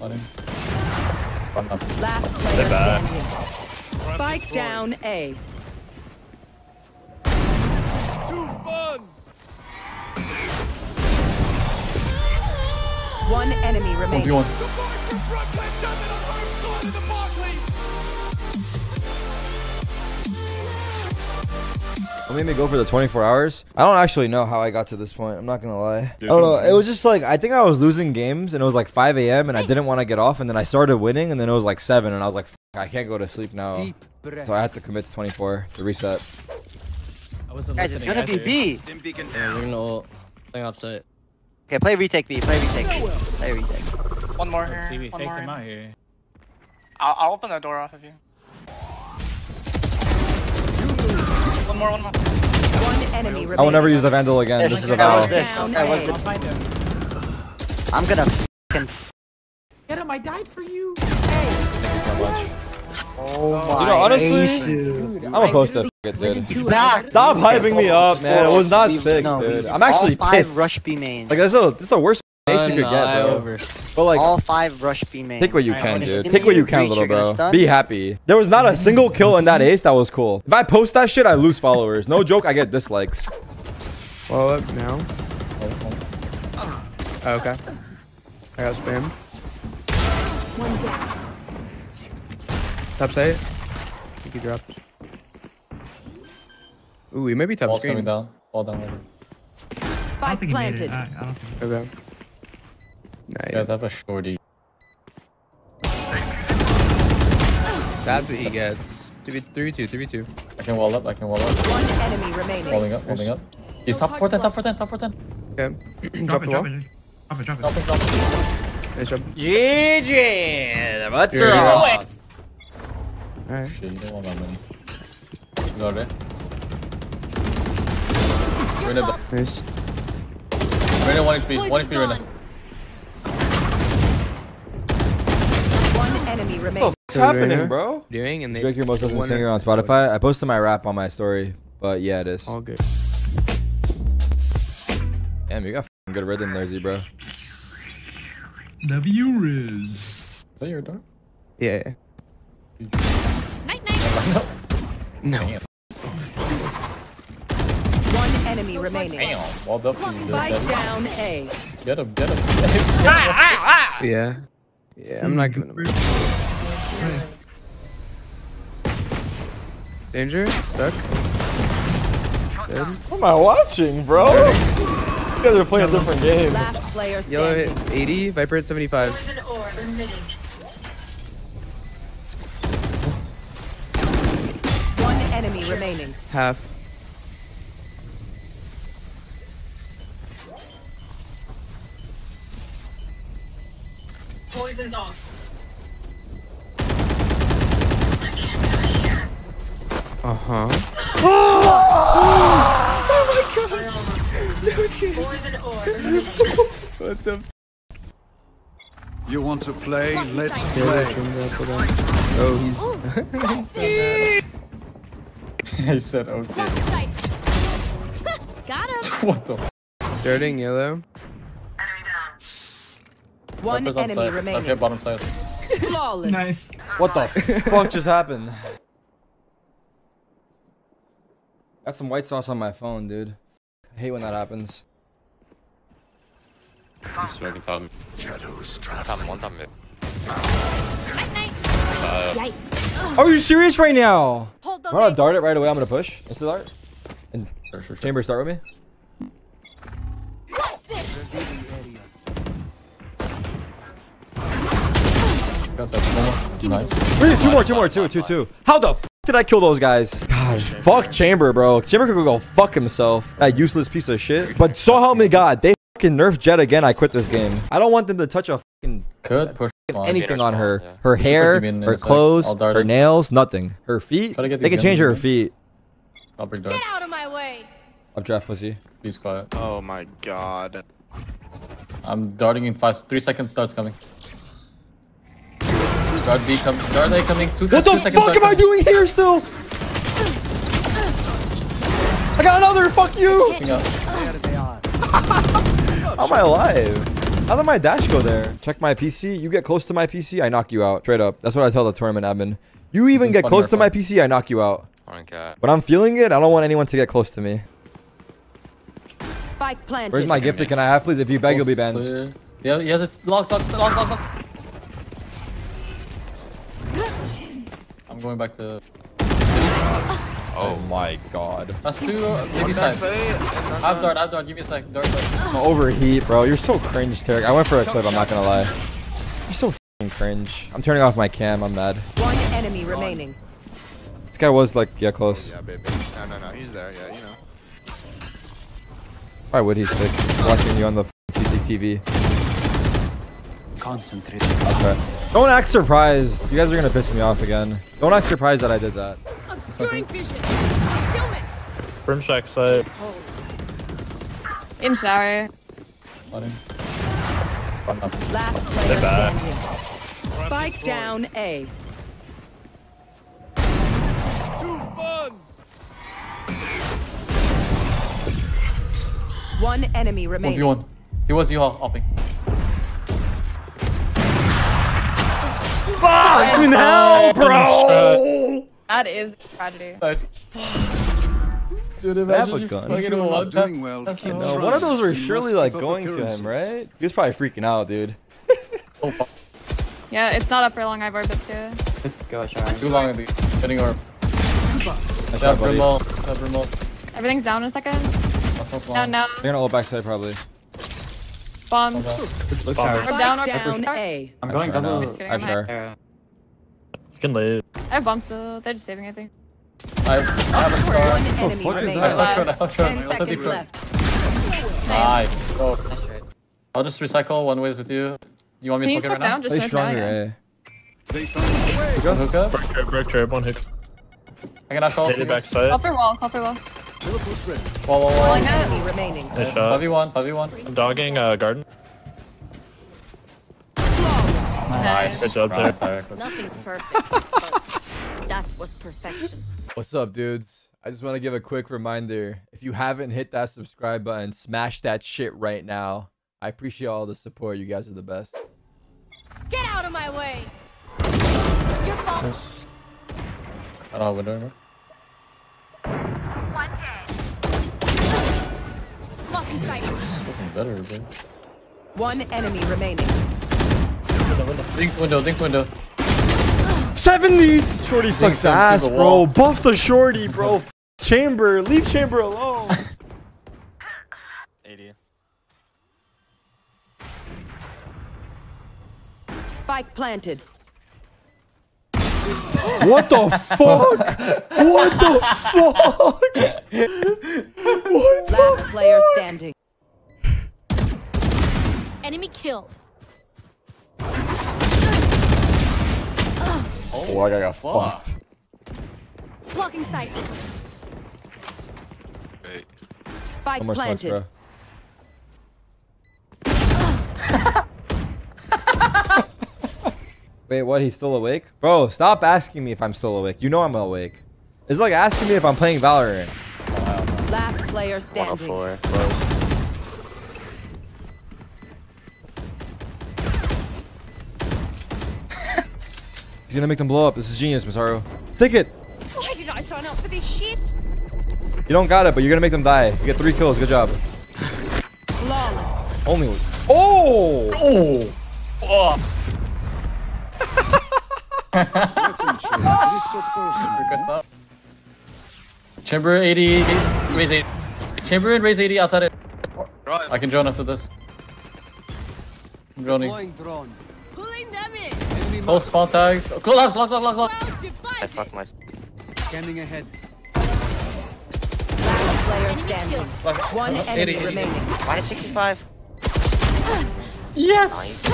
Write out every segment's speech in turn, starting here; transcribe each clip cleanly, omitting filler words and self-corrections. on him. Last player standing. Spike down A. This is too fun! One enemy remaining. One. What made me go for the 24 hours? I don't actually know how I got to this point. I'm not going to lie. I don't know. It was just like, I think I was losing games and it was like 5 a.m. and I didn't want to get off. And then I started winning and then it was like 7 and I was like, I can't go to sleep now. So I had to commit to 24 to reset. Guys, it's going to be B. Yeah, we're going to play offsite. Okay, play retake B. Play retake B. Play retake. One more here. See, we faked them out here. I'll open the door off of you. One more. One enemy remaining. I will never use the Vandal again. This is a foul. I'm gonna f***ing get him, I died for you. Hey. Thank you so much. Yes. Oh my. Dude, honestly, dude, I'm a ghost of it, dude. He's back. Stop hyping me up, man. It was not sick, dude. I'm actually pissed. Rush B main. Like, this is the worst nation you could get, bro. But like, all 5 rush B main. Pick what you can, dude. Pick what you can, little bro. Be happy. There was not a single kill in that ace that was cool. If I post that shit, I lose followers. No joke, I get dislikes. Follow up now. Oh, okay. I got spam. Top side. I think he dropped. Ooh, he may be top screen. Wall's coming down. Wall down. Spike planted. I don't think he made it. Okay. Nice. Guys, I have a shorty. That's what he gets. 3v2. I can wall up. One enemy remaining. Walling up. He's top 410. Okay. Drop it. Nice job. GG! The butts are off. Alright. Shit, you don't want that many. You got it. We're in the back. Nice. We're in 1 HP. 1 HP right now. Enemy remaining. What the f***'s happening, bro? And they Drake, your most listened singer on Spotify. I posted my rap on my story, but yeah, it is. All good. Damn, you got f***ing good rhythm there, Z, bro. W Riz. Is that your door? Yeah. Night. No. One enemy remaining. Damn. Walled up. Spike down A. Get him. Yeah. Yeah, I'm not gonna. Nice. Danger? Stuck? Dead. What am I watching, bro? You guys are playing a different game. Last player Yellow hit 80, Viper hit 75. One enemy remaining. Half. Poison's off. I can't die here. Oh my god. What the f? You want to play? Let's play. Oh, he's I said okay. Got him. What the f? Starting yellow. One enemy remaining. Let's get bottom side. Flawless. Nice. What the fuck just happened? Got some white sauce on my phone, dude. I hate when that happens. Are you serious right now? I'm gonna dart it right away. I'm gonna push. Insta dart. And Chamber, start with me. Nice. We need two more. How the f did I kill those guys? God, fuck Chamber, bro. Chamber could go fuck himself. That useless piece of shit. But so help me God, they fucking nerfed Jett again. I quit this game. I don't want them to touch a fucking anything on her. Yeah. Her hair, her clothes, her nails, nothing. Her feet. They can change her feet. I'll bring dark. Get out of my way. Up draft pussy. Please quiet. Oh my god. I'm darting in fast. 3 seconds. Starts coming. Guard B coming. Guard A coming. What the fuck am I doing here still? I got another. Fuck you. How am I alive? How did my dash go there? Check my PC. You get close to my PC, I knock you out. Straight up. That's what I tell the tournament admin. You even get close to my PC, I knock you out. But I'm feeling it. I don't want anyone to get close to me. Spike planted. Where's my gifted? Can I have, please? If you beg, you'll be banned. Yeah, he has it. Lock. I'm going back to... Oh my god. That's two. Give me a sec. I have dart, Give me a sec. Dart. I'm overheat, bro. You're so cringe, Tarik. I went for a clip, I'm not gonna lie. You're so f***ing cringe. I'm turning off my cam, I'm mad. One enemy remaining. This guy was like, yeah, close. Yeah, baby. No. He's there, yeah, you know. Why would he stick? He's watching you on the CCTV. Concentrate. Okay. Don't act surprised. You guys are gonna piss me off again. Don't act surprised that I did that. Obscuring vision. Brim shack side. In shower. On him. Last player standing. Spike down A. Too fun. One enemy remaining. 1v1. He was you hopping. Fucking hell, bro! That is tragedy. Dude, imagine you fucking one tap. One of those were surely like going to him, right? He was probably freaking out, dude. Yeah, it's not up for long. I've orbed up too. Gosh, I'm too long. Getting orb. Everything's down in a second. No. They're gonna ult backside probably. Bomb. Okay. Down A. I'm going double. I'm sure. You can leave. I have bombs still. They're just saving, I think. I have a star. What the fuck is that? I saw short. I also deep short. Nice. Oh. I'll just recycle one ways with you. You want me to fuck it right now? Stay stronger, A. Break trap, one hit. I can call for backside. Call for wall. Wall. Nice shot. 5v1. I'm dogging garden. Nice. Good job there. Nothing's perfect, but that was perfection. What's up, dudes? I just want to give a quick reminder. If you haven't hit that subscribe button, smash that shit right now. I appreciate all the support. You guys are the best. Get out of my way. Your fault. I don't have a window anymore. Looking better, dude. One enemy remaining. Think window. 70s! Shorty sucks ass, bro. Buff the shorty, bro. Chamber. Leave chamber alone. 80. Spike planted. What the fuck? What the Last fuck? Player standing. Enemy killed. Oh, I got fucked. Blocking sight. Hey. Spike planted. Wait, what? He's still awake? Bro, stop asking me if I'm still awake. You know I'm awake. It's like asking me if I'm playing Valorant. Last player standing. 104, bro. He's gonna make them blow up. This is genius, Masaru. Stick it! Why did I sign up for this shit? You don't got it, but you're gonna make them die. You get 3 kills. Good job. Flawless. Only. Oh! Chamber 80, raise 80. Chamber and raise 80 outside it. I can drone after this. I'm droning. Close spawn tag. Close lock. I fucked my. Standing ahead. One enemy remaining. -65. Yes.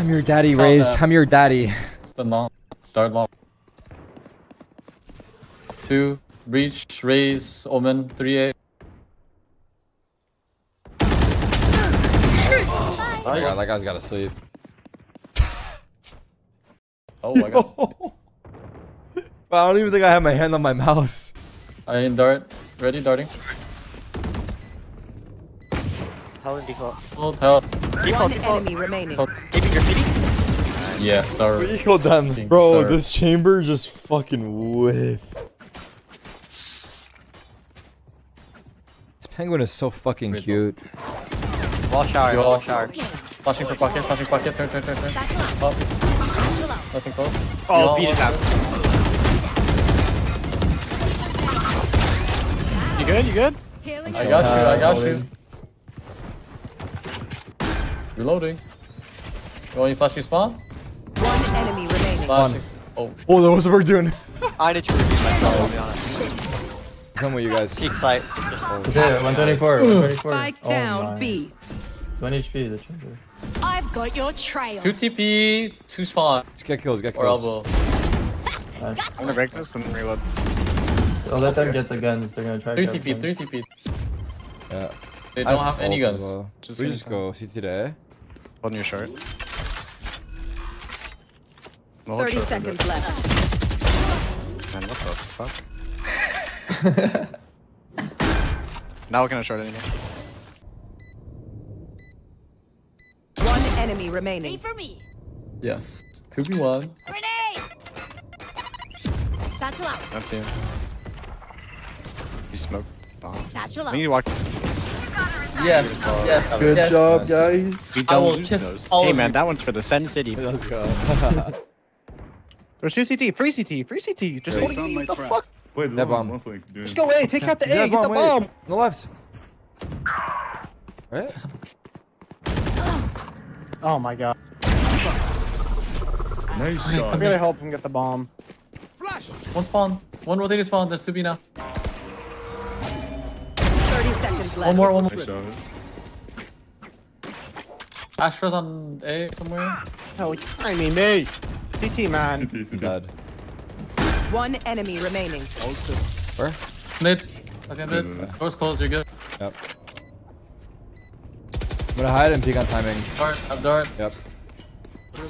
I'm your daddy, Raze. I'm your daddy. Long, dart long. 2, breach, raise, omen, 3-8. Oh, God, that guy's gotta sleep. Oh my god. I don't even think I have my hand on my mouse. I ain't dart. Ready, darting. Helen default. Hold, help. Default, default. Enemy remaining. Maybe your kitty? Yeah, sorry. We killed them. Bro, sorry. This chamber just fucking whiffed. This penguin is so fucking cute. Wall shower, wall shower. Flashing for pocket, flashing pocket. Turn, turn, turn, turn. Up. Nothing close. Oh, beat it out. You good? You good? I got you, I got you. Reloading. You want to flash your spawn? One enemy remaining. Oh. Oh, that was the work doing. I need to repeat myself. Come with you guys. Peak sight. That's it, 124. 124. Spike down, B. It's 1 HP, is a chamber. I've got your trail. 2 TP, 2 spawn. Let's get kills, get kills. Or elbow. I'm gonna break this and reload. I'll let them get the guns, they're gonna try to get 3 TP, 3 TP. Yeah. They don't have any guns. Well. We just go CT there. Hold your shirt. 30 seconds left. Man, what the fuck? Now we're gonna short anymore. One enemy remaining. Wait for me. Yes. 2v1. Grenade! Satchel out. That's him. Smoked bomb. You walk. Yes, yes. Good yes. job, guys. I will kiss all. Hey, man, that one's for the Sen City. Let's go. There's 2 CT. Free CT. Free CT. Just what the fuck? Wait, that bomb. Just go A. Take out the A. Get the bomb. On the left. Right? Oh my god. Nice shot. I'm gonna help him get the bomb. Flash. One spawn. One rotated spawn. There's 2B now. One more. Ashra's on A somewhere. Oh, I mean, mate. CT, man. CT. Dead. One enemy remaining. Also. Where? Mid. That's the end. Door's closed, you're good. Yep. I'm gonna hide and peek on timing. Dart, up dart. Yep.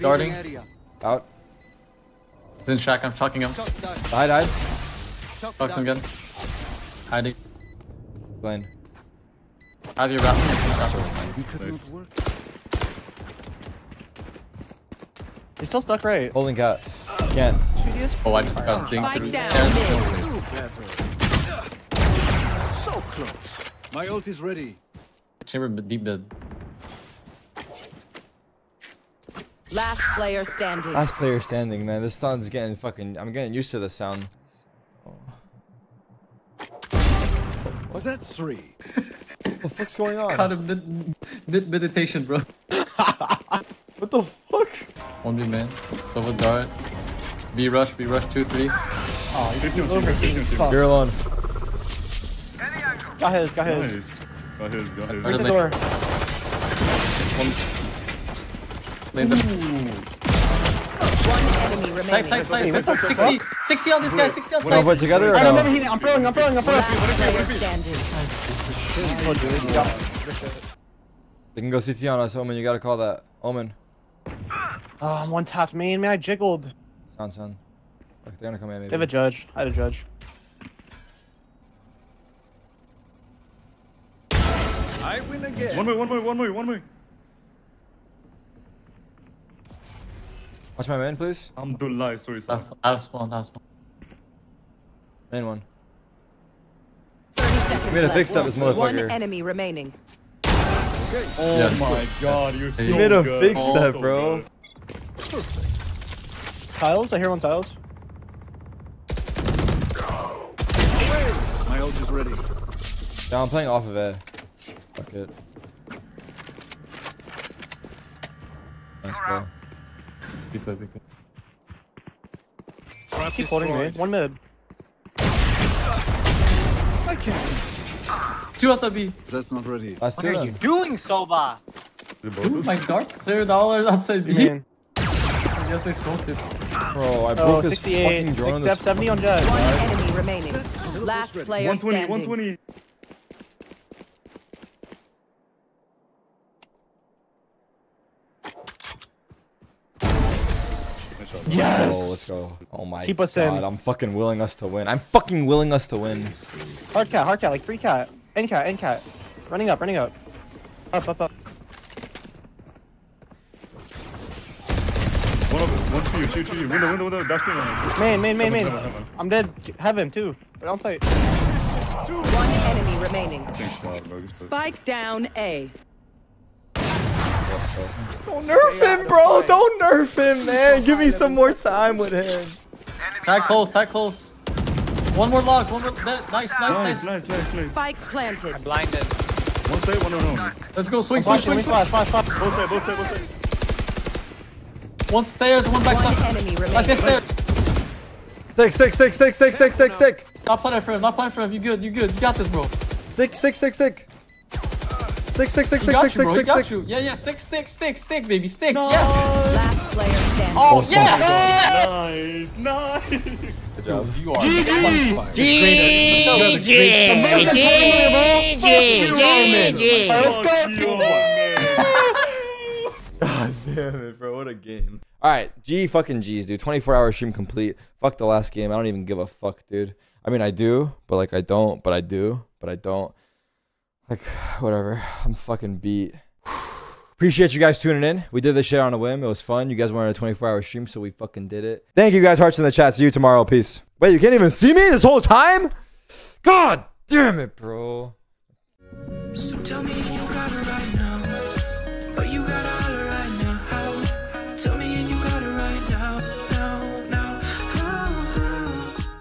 Darting. Out. He's in shack, I'm shocking him. Died. Shocked him again. Hiding. Blind. I have your wrap. He's still stuck right. Holding cat. Can't. Oh, I just got zinked through. So close. My ult is ready. Chamber deep mid. Last player standing. Last player standing, man. This sound's getting fucking. I'm getting used to the sound. Was that 3? What the fuck's going on? Caught him mid-meditation, bro. What the fuck? 1B man. Silver dart. B rush, 2-3. Oh, you're alone. Got his. Nice. Got his. Where's the door? One enemy remaining. Side. 60 on this guy, 60 on side. We're all together. I'm throwing. They can go CT on us, Omen. You gotta call that. Omen. I'm one tapped main, man. I jiggled. Son. Look, they're gonna come in, maybe. They have a judge. I had a judge. I win again. One way. Watch my man, please. I'm doing live, sorry. I spawned. Main one. We made a fix up this motherfucker. One enemy remaining. Okay. Oh yes. My god, you're so good. You made a fix up, so bro. Perfect. Tiles? I hear one tiles. Go. My ult is ready. Yeah, I'm playing off of air. Fuck it. Nice go. Be clear. Keep holding mid. One mid. I can't. 2 outside B. That's not ready. What are you doing, Soba? Dude, my darts cleared all outside B. I guess they smoked it. Bro, I broke this fucking drone. 70 on judge. One enemy remaining. Last player 120. Yes. Let's go. Oh my Keep us god, in. I'm fucking willing us to win. Hard cat, like free cat. End cat. Running up. Up. One over. One to you, two. Window. That's me, man. Main. I'm dead. Have him, too. Right on site. One enemy remaining. Spike down A. Don't nerf him, bro. Don't nerf him, man. Give me some more time with him. Tag close. One more logs. Nice. Spike planted. I'm blinded. One side, one on. Let's go. Swing. Both sides. One stairs, one backside. Let's get stairs. Stick. Not planning for him. You good. You got this, bro. Stick. Stick. Yeah. Stick, baby. Stick. No. Yeah. Last player standing. Oh, yeah. Nice. Good job. You are GG. Let's go. God damn it, bro. What a game. All right. G fucking G's, dude. 24-hour stream complete. Fuck the last game. I don't even give a fuck, dude. I mean, I do, but like, I don't, but I do, but I don't. Like, whatever. I'm fucking beat. Appreciate you guys tuning in. We did this shit on a whim. It was fun. You guys wanted a 24-hour stream, so we fucking did it. Thank you guys. Hearts in the chat. See you tomorrow. Peace. Wait, you can't even see me this whole time? God damn it, bro. So tell me you got it right now, but you got